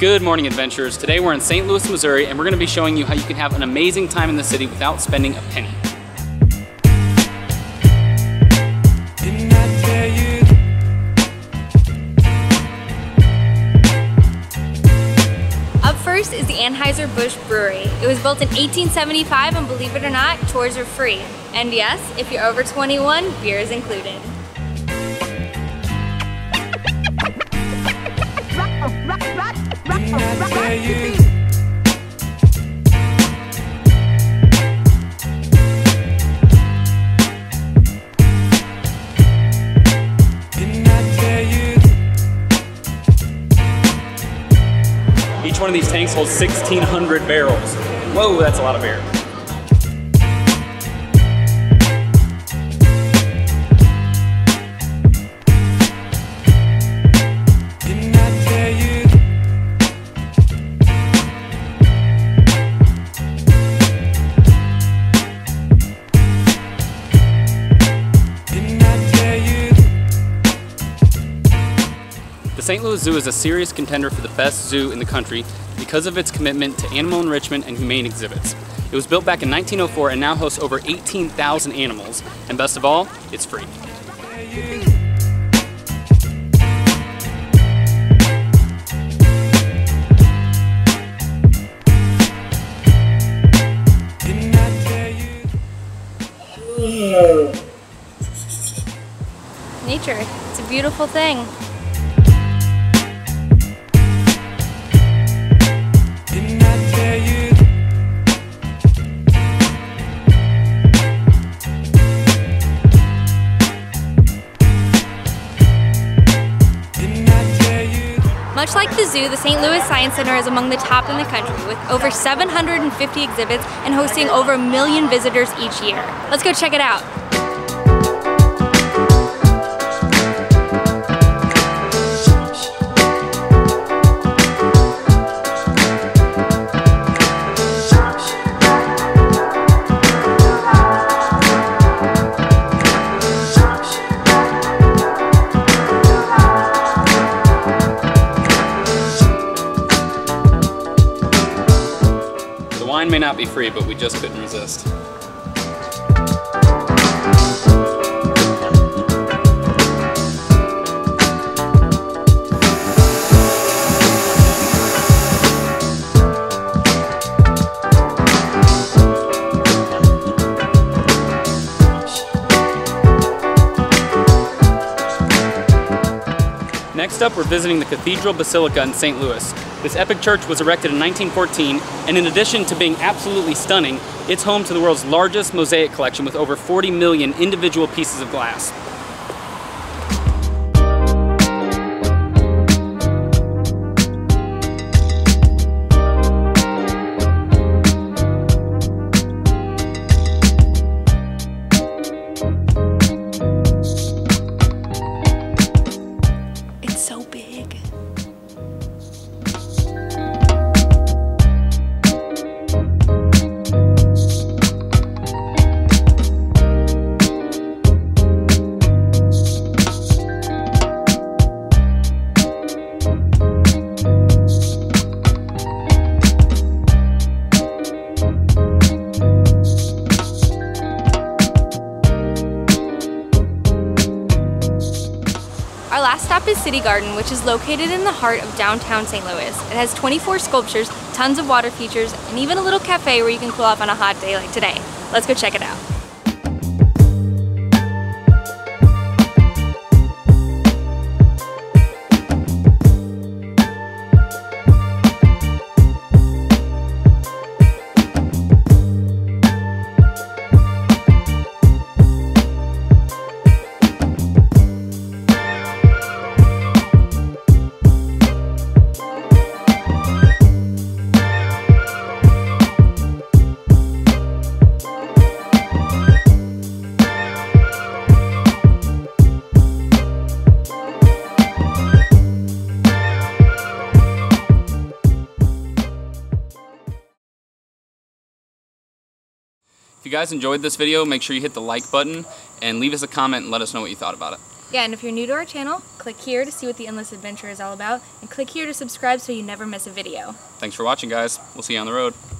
Good morning, adventurers. Today we're in St. Louis, Missouri, and we're going to be showing you how you can have an amazing time in the city without spending a penny. Up first is the Anheuser-Busch Brewery. It was built in 1875, and believe it or not, tours are free. And yes, if you're over 21, beer is included. Each one of these tanks holds 1,600 barrels. Whoa, that's a lot of beer. The St. Louis Zoo is a serious contender for the best zoo in the country because of its commitment to animal enrichment and humane exhibits. It was built back in 1904 and now hosts over 18,000 animals, and best of all, it's free. Nature, it's a beautiful thing. Much like the zoo, the St. Louis Science Center is among the top in the country, with over 750 exhibits and hosting over 1 million visitors each year. Let's go check it out. Wine may not be free, but we just couldn't resist. Next up, we're visiting the Cathedral Basilica in St. Louis. This epic church was erected in 1914, and in addition to being absolutely stunning, it's home to the world's largest mosaic collection with over 40 million individual pieces of glass. Our last stop is City Garden, which is located in the heart of downtown St. Louis. It has 24 sculptures, tons of water features, and even a little cafe where you can cool off on a hot day like today. Let's go check it out. If you guys enjoyed this video, make sure you hit the like button and leave us a comment and let us know what you thought about it. Yeah, and if you're new to our channel, click here to see what The Endless Adventure is all about, and click here to subscribe so you never miss a video. Thanks for watching, guys. We'll see you on the road.